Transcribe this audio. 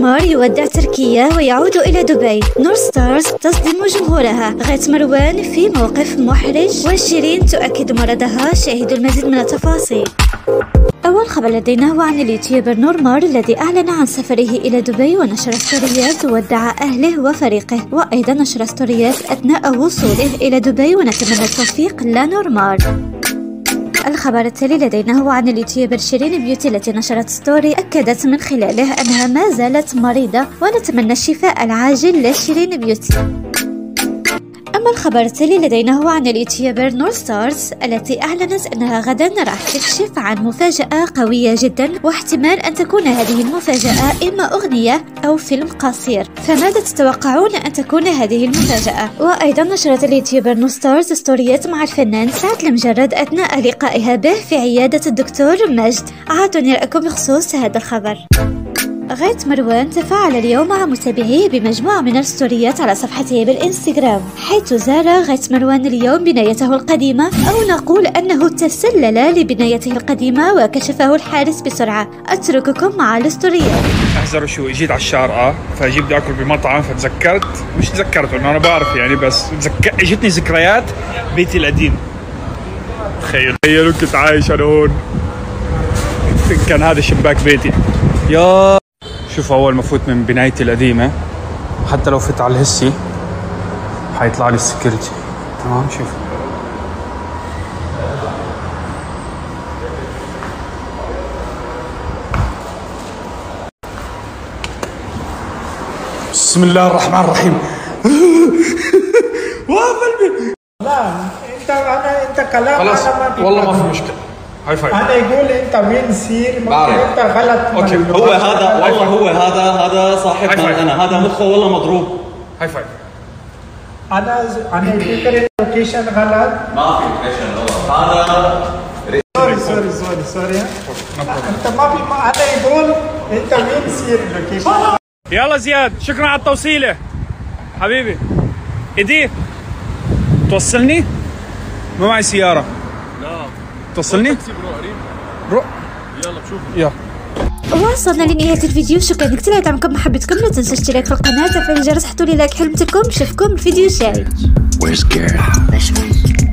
عمار يودع تركيا ويعود إلى دبي. نور ستارز تصدم جمهورها. غيث مروان في موقف محرج، وشيرين تؤكد مرضها. شاهدوا المزيد من التفاصيل. أول خبر لدينا عن اليوتيوبر نور مار الذي أعلن عن سفره إلى دبي ونشر ستوريات ودع أهله وفريقه، وأيضا نشر ستوريات أثناء وصوله إلى دبي، ونتمنى التوفيق لنور مار. الخبر التالي لدينا هو عن اليوتيوبر شيرين بيوتي التي نشرت ستوري أكدت من خلاله أنها ما زالت مريضة، ونتمنى الشفاء العاجل لشيرين بيوتي. أما الخبر التالي لدينا هو عن اليوتيوبر نور ستارز التي أعلنت أنها غدا راح تكشف عن مفاجأة قوية جدا، واحتمال أن تكون هذه المفاجأة إما أغنية أو فيلم قصير، فماذا تتوقعون أن تكون هذه المفاجأة؟ وأيضا نشرت اليوتيوبر نور ستارز ستوريات مع الفنان سعد لمجرد أثناء لقائها به في عيادة الدكتور مجد. أعطوني رأيكم بخصوص هذا الخبر. غيث مروان تفاعل اليوم مع متابعيه بمجموعة من الستوريات على صفحته بالإنستغرام، حيث زار غيث مروان اليوم بنايته القديمة، أو نقول أنه تسلل لبنايته القديمة وكشفه الحارس بسرعة. أترككم مع الستوريات. أحزر شو إجيت على الشارقة فأجيب بدي أكل بمطعم، فتذكرت مش تذكرته أنه أنا بعرف يعني، بس إجتني ذكريات بيتي القديم. تخيلوا كنت عايش أنا هون، كان هذا شباك بيتي. يا شوف، أول ما فوت من بنايتي القديمة حتى لو فت على الهسي حيطلع لي السكيورتي، تمام؟ شوف بسم الله الرحمن الرحيم. وافلبي لا أنت أنت كلام خلاص، والله ما في مشكلة. أنا يقول أنت مين سير، ممكن أنت غلط. أوكي هو هذا، والله هو هذا صاحبنا أنا، هذا مخه والله مضروب. هاي فايف. أنا يفكر اللوكيشن غلط. ما في لوكيشن غلط، هذا سوري. أنت ما في، أنا يقول أنت مين سير اللوكيشن. يلا زياد، شكرا على التوصيلة حبيبي. إيدي توصلني؟ ما معي سيارة. توصلني؟ روح يلا بشوف يلا. وصلنا لنهاية الفيديو، شكرا كثير على دعمكم ومحبتكم. لا تنسوا الاشتراك في القناة وتفعيل الجرس، حطوا لي لايك حلمتكم. نشوفكم بالفيديو الجاي.